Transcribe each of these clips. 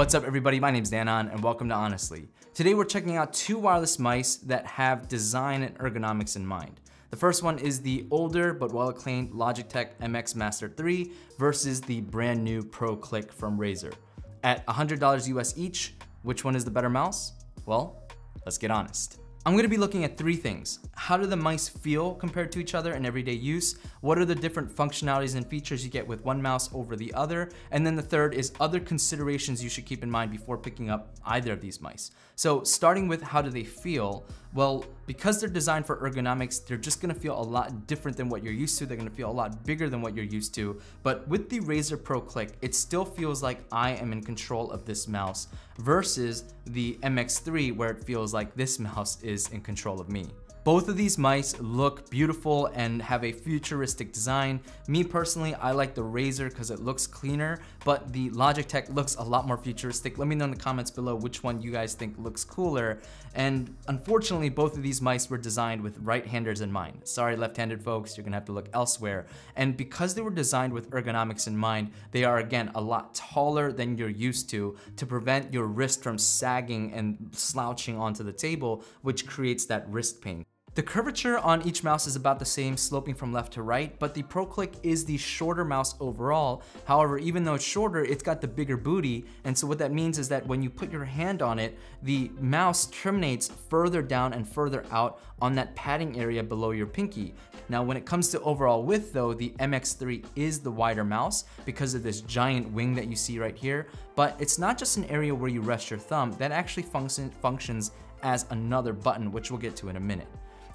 What's up everybody, my name's Dan Ahn and welcome to Ahnestly. Today we're checking out two wireless mice that have design and ergonomics in mind. The first one is the older but well-acclaimed Logitech MX Master 3 versus the brand new ProClick from Razer. At $100 US each, which one is the better mouse? Well, let's get honest. I'm gonna be looking at three things. How do the mice feel compared to each other in everyday use? What are the different functionalities and features you get with one mouse over the other? And then the third is other considerations you should keep in mind before picking up either of these mice. So starting with how do they feel? Well, because they're designed for ergonomics, they're just gonna feel a lot different than what you're used to. They're gonna feel a lot bigger than what you're used to. But with the Razer Pro Click, it still feels like I am in control of this mouse versus the MX3 where it feels like this mouse is in control of me. Both of these mice look beautiful and have a futuristic design. Me personally, I like the Razer because it looks cleaner, but the Logitech looks a lot more futuristic. Let me know in the comments below which one you guys think looks cooler. And unfortunately, both of these mice were designed with right-handers in mind. Sorry, left-handed folks, you're gonna have to look elsewhere. And because they were designed with ergonomics in mind, they are again a lot taller than you're used to prevent your wrist from sagging and slouching onto the table, which creates that wrist pain. The curvature on each mouse is about the same, sloping from left to right, but the ProClick is the shorter mouse overall. However, even though it's shorter, it's got the bigger booty, and so what that means is that when you put your hand on it, the mouse terminates further down and further out on that padding area below your pinky. Now, when it comes to overall width though, the MX3 is the wider mouse because of this giant wing that you see right here, but it's not just an area where you rest your thumb, that actually functions as another button, which we'll get to in a minute.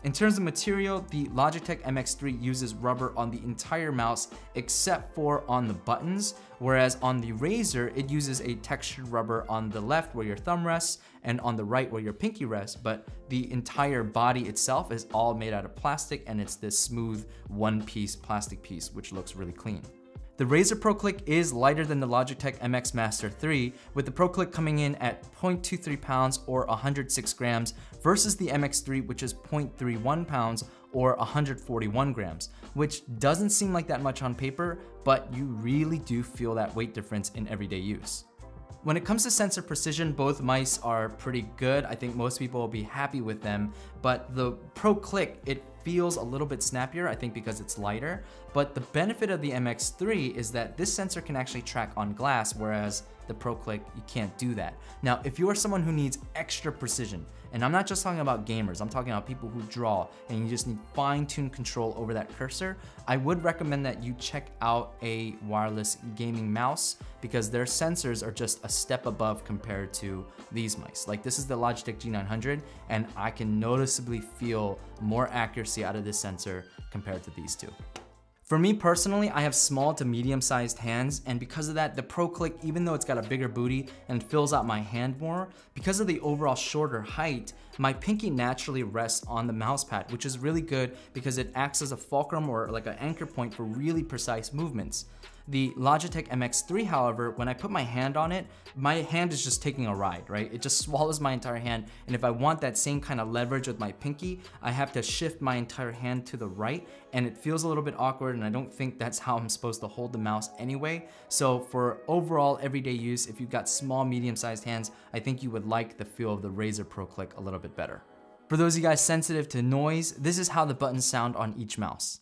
In terms of material, the Logitech MX3 uses rubber on the entire mouse except for on the buttons, whereas on the Razer, it uses a textured rubber on the left where your thumb rests and on the right where your pinky rests, but the entire body itself is all made out of plastic and it's this smooth one-piece plastic piece, which looks really clean. The Razer ProClick is lighter than the Logitech MX Master 3, with the ProClick coming in at 0.23 pounds or 106 grams versus the MX3, which is 0.31 pounds or 141 grams, which doesn't seem like that much on paper, but you really do feel that weight difference in everyday use. When it comes to sensor precision, both mice are pretty good. I think most people will be happy with them, but the ProClick, it feels a little bit snappier, I think because it's lighter. But the benefit of the MX3 is that this sensor can actually track on glass, whereas the ProClick, you can't do that. Now, if you are someone who needs extra precision, and I'm not just talking about gamers, I'm talking about people who draw and you just need fine-tuned control over that cursor, I would recommend that you check out a wireless gaming mouse because their sensors are just a step above compared to these mice. Like this is the Logitech G900 and I can noticeably feel more accuracy out of this sensor compared to these two. For me personally, I have small to medium-sized hands, and because of that, the ProClick, even though it's got a bigger booty and fills out my hand more, because of the overall shorter height, my pinky naturally rests on the mouse pad, which is really good because it acts as a fulcrum or like an anchor point for really precise movements. The Logitech MX3, however, when I put my hand on it, my hand is just taking a ride, right? It just swallows my entire hand, and if I want that same kind of leverage with my pinky, I have to shift my entire hand to the right, and it feels a little bit awkward, and I don't think that's how I'm supposed to hold the mouse anyway. So for overall everyday use, if you've got small, medium-sized hands, I think you would like the feel of the Razer ProClick a little bit better. For those of you guys sensitive to noise, this is how the buttons sound on each mouse.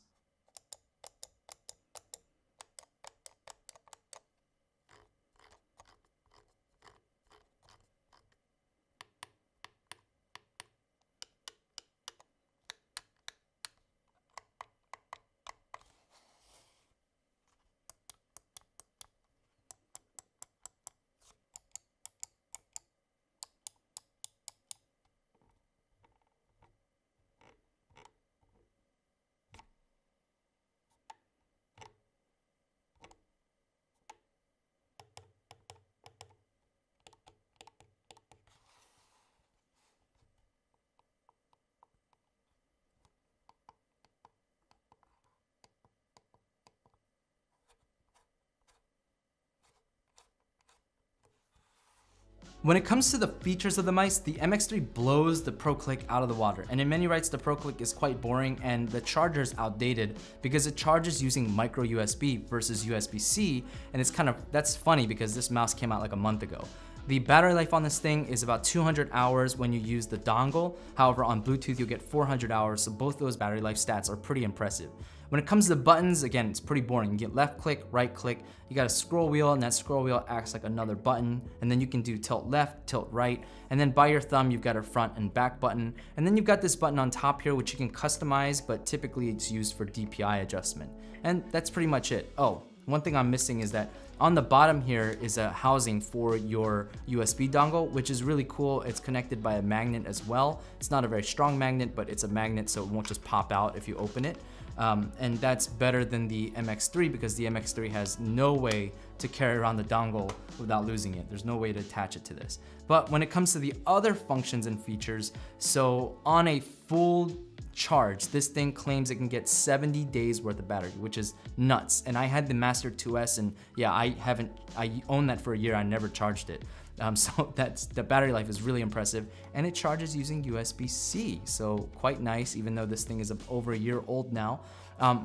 When it comes to the features of the mice, the MX3 blows the ProClick out of the water, and in many rights, the ProClick is quite boring and the charger's outdated because it charges using micro USB versus USB-C, and it's kind of, that's funny because this mouse came out like a month ago. The battery life on this thing is about 200 hours when you use the dongle. However, on Bluetooth, you'll get 400 hours. So both those battery life stats are pretty impressive. When it comes to the buttons, again, it's pretty boring. You get left click, right click, you got a scroll wheel, and that scroll wheel acts like another button. And then you can do tilt left, tilt right. And then by your thumb, you've got a front and back button. And then you've got this button on top here, which you can customize, but typically it's used for DPI adjustment. And that's pretty much it. Oh, one thing I'm missing is that on the bottom here is a housing for your USB dongle, which is really cool. It's connected by a magnet as well. It's not a very strong magnet, but it's a magnet, so it won't just pop out if you open it. And that's better than the MX3 because the MX3 has no way to carry around the dongle without losing it. There's no way to attach it to this. But when it comes to the other functions and features, so on a full charge, this thing claims it can get 70 days worth of battery, which is nuts. And I had the Master 2S, and yeah, I owned that for a year. I never charged it. So the battery life is really impressive, and it charges using USB-C. So quite nice, even though this thing is over a year old now.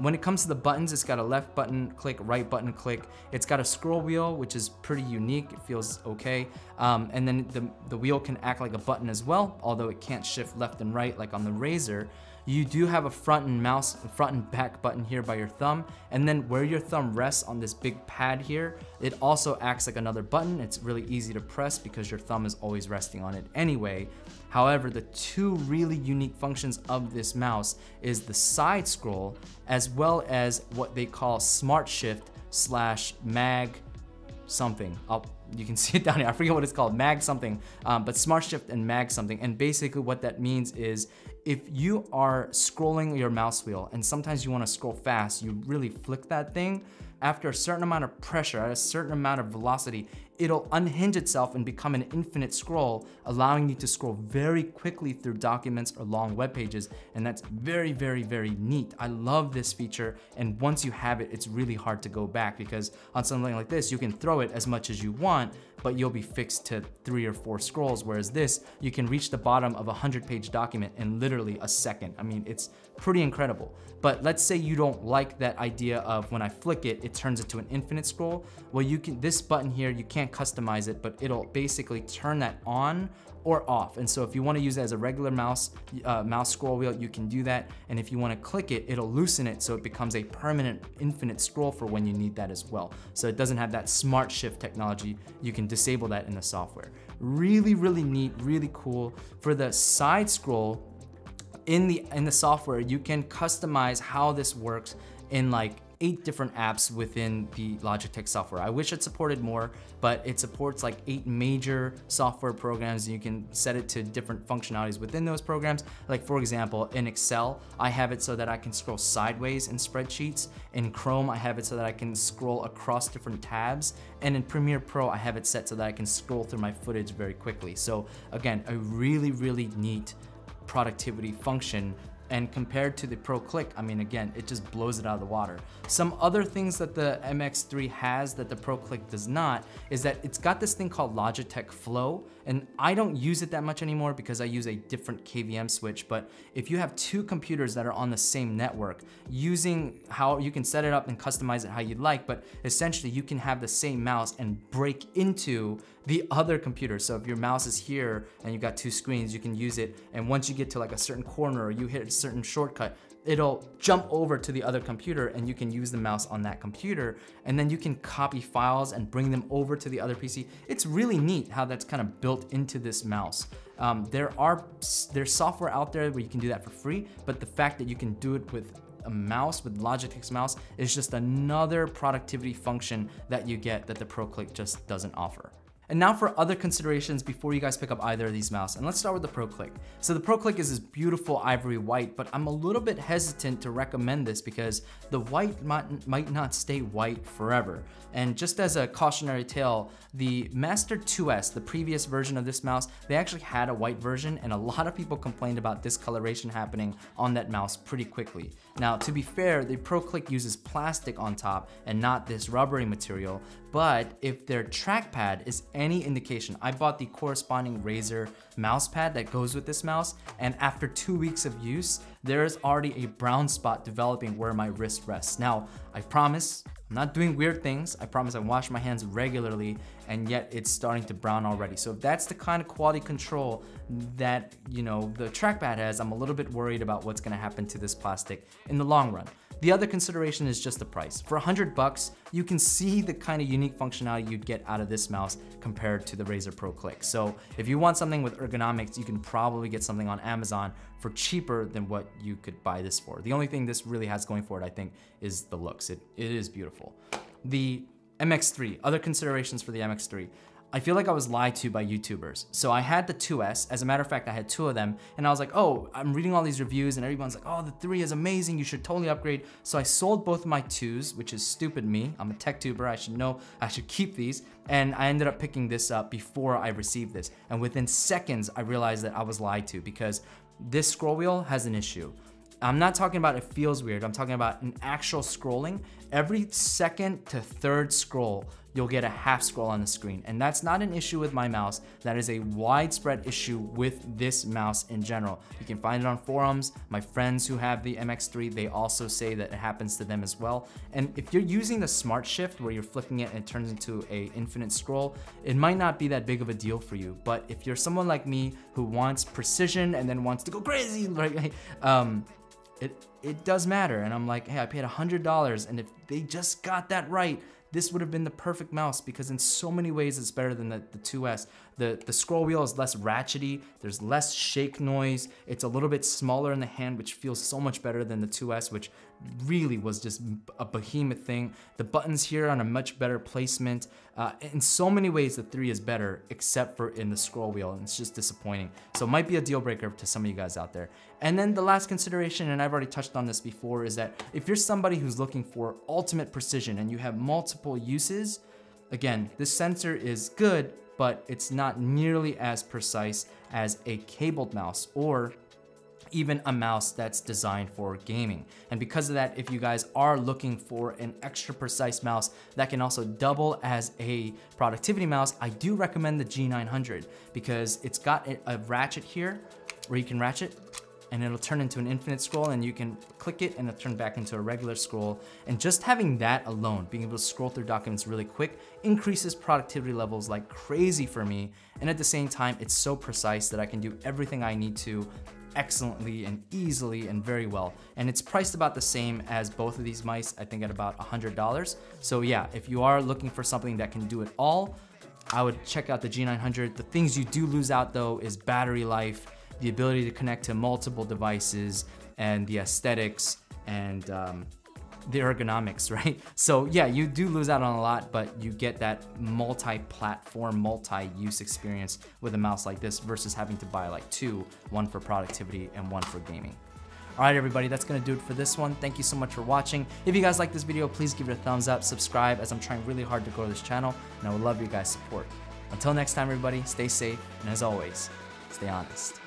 When it comes to the buttons, it's got a left button click, right button click. It's got a scroll wheel, which is pretty unique. It feels okay. And then the wheel can act like a button as well, although it can't shift left and right like on the Razer. You do have a front and back button here by your thumb, and then where your thumb rests on this big pad here, it also acts like another button. It's really easy to press because your thumb is always resting on it anyway. However, the two really unique functions of this mouse is the side scroll, as well as what they call Smart Shift slash mag something. You can see it down here. I forget what it's called, mag something, but Smart Shift and mag something. And basically what that means is if you are scrolling your mouse wheel and sometimes you want to scroll fast, you really flick that thing. After a certain amount of pressure, at a certain amount of velocity, it'll unhinge itself and become an infinite scroll, allowing you to scroll very quickly through documents or long web pages. And that's very, very, very neat. I love this feature. And once you have it, it's really hard to go back because on something like this, you can throw it as much as you want, but you'll be fixed to 3 or 4 scrolls. Whereas this, you can reach the bottom of a 100-page document in literally a second. I mean, it's pretty incredible. But let's say you don't like that idea of when I flick it, it turns into an infinite scroll. Well, this button here, you can't customize it, but it'll basically turn that on or off. And so if you want to use it as a regular mouse scroll wheel, you can do that. And if you want to click it, it'll loosen it so it becomes a permanent infinite scroll for when you need that as well. So it doesn't have that Smart Shift technology. You can disable that in the software. Really, really neat, really cool. For the side scroll, in the software, you can customize how this works in like 8 different apps within the Logitech software. I wish it supported more, but it supports like 8 major software programs, and you can set it to different functionalities within those programs. Like for example, in Excel, I have it so that I can scroll sideways in spreadsheets. In Chrome, I have it so that I can scroll across different tabs. And in Premiere Pro, I have it set so that I can scroll through my footage very quickly. So again, a really, really neat productivity function. And compared to the ProClick, I mean, again, it just blows it out of the water. Some other things that the MX3 has that the ProClick does not is that it's got this thing called Logitech Flow, and I don't use it that much anymore because I use a different KVM switch. But if you have 2 computers that are on the same network, using how you can set it up and customize it how you'd like, but essentially you can have the same mouse and break into the other computer. So if your mouse is here and you've got 2 screens, you can use it. And once you get to like a certain corner or you hit a certain shortcut, it'll jump over to the other computer and you can use the mouse on that computer. And then you can copy files and bring them over to the other PC. It's really neat how that's kind of built into this mouse. There's software out there where you can do that for free, but the fact that you can do it with a mouse, with Logitech's mouse, is just another productivity function that you get that the ProClick just doesn't offer. And now for other considerations before you guys pick up either of these mouse, and let's start with the ProClick. So the ProClick is this beautiful ivory white, but I'm a little bit hesitant to recommend this because the white might not stay white forever. And just as a cautionary tale, the Master 2S, the previous version of this mouse, they actually had a white version, and a lot of people complained about discoloration happening on that mouse pretty quickly. Now, to be fair, the ProClick uses plastic on top and not this rubbery material, but if their trackpad is any indication. I bought the corresponding Razer mouse pad that goes with this mouse, and after 2 weeks of use, there is already a brown spot developing where my wrist rests. Now, I promise I'm not doing weird things. I promise I wash my hands regularly, and yet it's starting to brown already. So if that's the kind of quality control that, you know, the trackpad has, I'm a little bit worried about what's gonna happen to this plastic in the long run. The other consideration is just the price. For $100, you can see the kind of unique functionality you'd get out of this mouse compared to the Razer Pro Click. So if you want something with ergonomics, you can probably get something on Amazon for cheaper than what you could buy this for. The only thing this really has going for it, I think, is the looks. It is beautiful. The MX3, other considerations for the MX3. I feel like I was lied to by YouTubers. So I had the 2S, as a matter of fact, I had two of them, and I was like, oh, I'm reading all these reviews and everyone's like, oh, the 3 is amazing, you should totally upgrade. So I sold both of my 2s, which is stupid me. I'm a tech tuber, I should know, I should keep these. And I ended up picking this up before I received this. And within seconds, I realized that I was lied to because this scroll wheel has an issue. I'm not talking about it feels weird, I'm talking about an actual scrolling. Every second to third scroll, you'll get a half scroll on the screen. And that's not an issue with my mouse. That is a widespread issue with this mouse in general. You can find it on forums. My friends who have the MX3, they also say that it happens to them as well. And if you're using the Smart Shift where you're flicking it and it turns into an infinite scroll, it might not be that big of a deal for you. But if you're someone like me who wants precision and then wants to go crazy, right? It does matter. And I'm like, hey, I paid $100, and if they just got that right, this would have been the perfect mouse because in so many ways it's better than the 2S. The scroll wheel is less ratchety, there's less shake noise, it's a little bit smaller in the hand, which feels so much better than the 2S, which really was just a behemoth thing. The buttons here on a much better placement. In so many ways, the 3 is better, except for in the scroll wheel, and it's just disappointing. So it might be a deal breaker to some of you guys out there. And then the last consideration, and I've already touched on this before, is that if you're somebody who's looking for ultimate precision and you have multiple uses, again, this sensor is good, but it's not nearly as precise as a cabled mouse or even a mouse that's designed for gaming. And because of that, if you guys are looking for an extra precise mouse that can also double as a productivity mouse, I do recommend the G900 because it's got a ratchet here where you can ratchet and it'll turn into an infinite scroll and you can click it and it'll turn back into a regular scroll. And just having that alone, being able to scroll through documents really quick, increases productivity levels like crazy for me. And at the same time, it's so precise that I can do everything I need to excellently and easily and very well. And it's priced about the same as both of these mice, I think at about $100. So yeah, if you are looking for something that can do it all, I would check out the G900. The things you do lose out though is battery life, the ability to connect to multiple devices, and the aesthetics, and the ergonomics, right? So yeah, you do lose out on a lot, but you get that multi-platform, multi-use experience with a mouse like this versus having to buy like two, one for productivity and one for gaming. All right, everybody, that's gonna do it for this one. Thank you so much for watching. If you guys like this video, please give it a thumbs up, subscribe, as I'm trying really hard to grow this channel, and I would love your guys' support. Until next time, everybody, stay safe, and as always, stay honest.